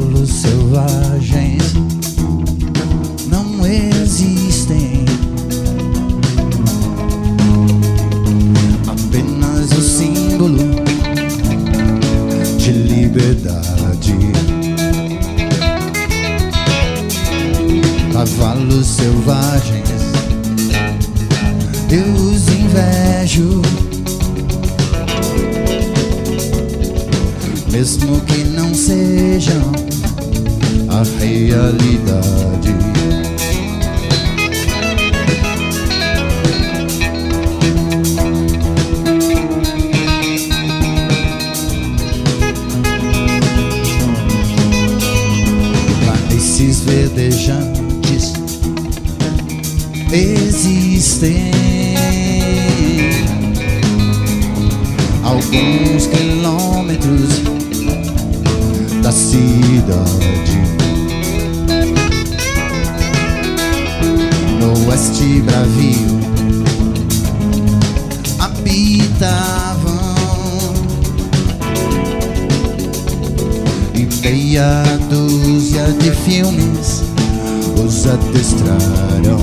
cavalos selvagens não existem, apenas o símbolo de liberdade. Cavalos selvagens, eu os invejo, mesmo que não sejam a realidade. Planícies verdejantes existem, alguns quilômetros da cidade. No oeste bravio habitavam e meia dúzia de filmes os adestraram.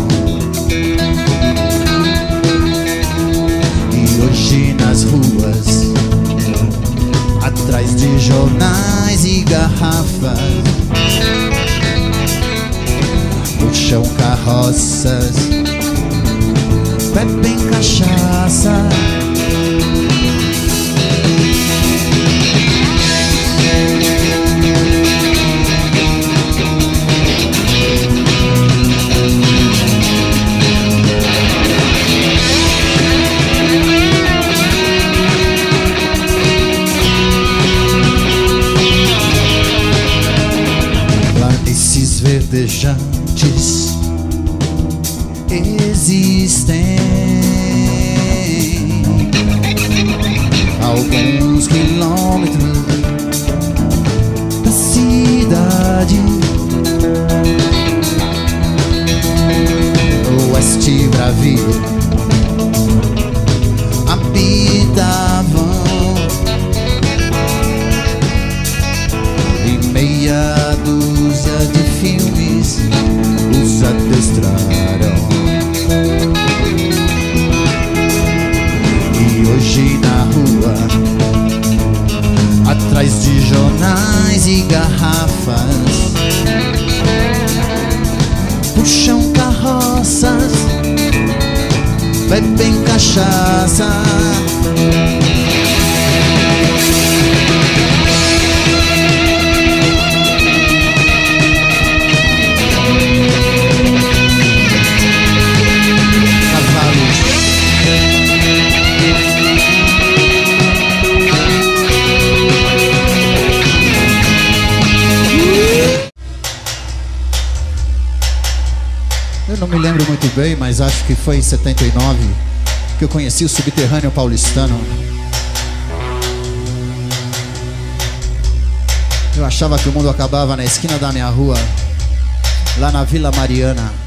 E hoje nas ruas, atrás de jornais e garrafas, puxam carroças, bebem cachaça. Verdejantes existem, alguns quilômetros da cidade. No oeste bravio habitavam e meia dúzia de filmes os adestraram. E hoje na rua, atrás de jornais e garrafas, puxam carroças, bebem cachaça. Não me lembro muito bem, mas acho que foi em 79 que eu conheci o subterrâneo paulistano. Eu achava que o mundo acabava na esquina da minha rua, lá na Vila Mariana.